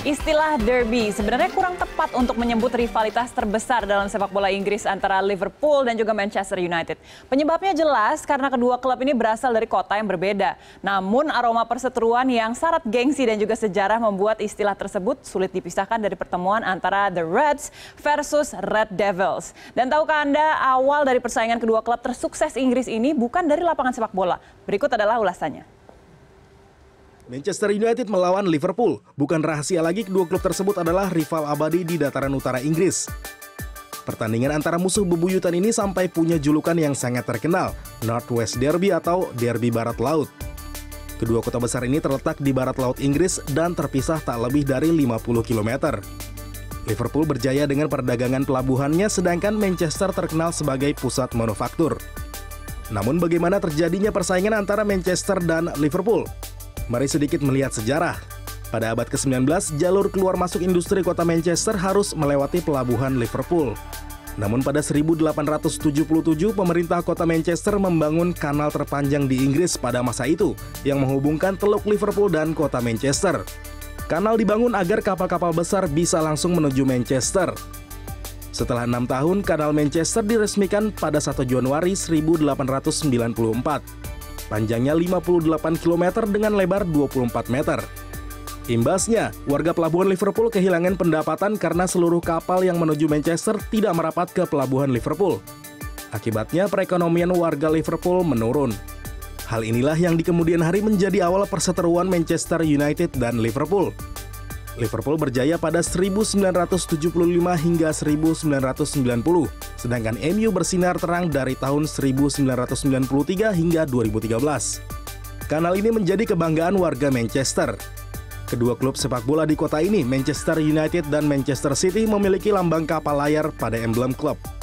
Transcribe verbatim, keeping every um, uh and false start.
Istilah derby sebenarnya kurang tepat untuk menyebut rivalitas terbesar dalam sepak bola Inggris antara Liverpool dan juga Manchester United. Penyebabnya jelas karena kedua klub ini berasal dari kota yang berbeda. Namun aroma perseteruan yang syarat gengsi dan juga sejarah membuat istilah tersebut sulit dipisahkan dari pertemuan antara The Reds versus Red Devils. Dan tahukah Anda, awal dari persaingan kedua klub tersukses Inggris ini bukan dari lapangan sepak bola. Berikut adalah ulasannya. Manchester United melawan Liverpool. Bukan rahasia lagi kedua klub tersebut adalah rival abadi di dataran utara Inggris. Pertandingan antara musuh bebuyutan ini sampai punya julukan yang sangat terkenal, Northwest Derby atau Derby Barat Laut. Kedua kota besar ini terletak di barat laut Inggris dan terpisah tak lebih dari lima puluh kilometer. Liverpool berjaya dengan perdagangan pelabuhannya, sedangkan Manchester terkenal sebagai pusat manufaktur. Namun bagaimana terjadinya persaingan antara Manchester dan Liverpool? Mari sedikit melihat sejarah. Pada abad kesembilan belas, jalur keluar masuk industri kota Manchester harus melewati pelabuhan Liverpool. Namun pada seribu delapan ratus tujuh puluh tujuh, pemerintah kota Manchester membangun kanal terpanjang di Inggris pada masa itu yang menghubungkan Teluk Liverpool dan kota Manchester. Kanal dibangun agar kapal-kapal besar bisa langsung menuju Manchester. Setelah enam tahun, kanal Manchester diresmikan pada satu Januari seribu delapan ratus sembilan puluh empat. Panjangnya lima puluh delapan kilometer dengan lebar dua puluh empat meter. Imbasnya, warga pelabuhan Liverpool kehilangan pendapatan karena seluruh kapal yang menuju Manchester tidak merapat ke pelabuhan Liverpool. Akibatnya, perekonomian warga Liverpool menurun. Hal inilah yang di kemudian hari menjadi awal perseteruan Manchester United dan Liverpool. Liverpool berjaya pada seribu sembilan ratus tujuh puluh lima hingga seribu sembilan ratus sembilan puluh, sedangkan M U bersinar terang dari tahun seribu sembilan ratus sembilan puluh tiga hingga dua ribu tiga belas. Kanal ini menjadi kebanggaan warga Manchester. Kedua klub sepak bola di kota ini, Manchester United dan Manchester City, memiliki lambang kapal layar pada emblem klub.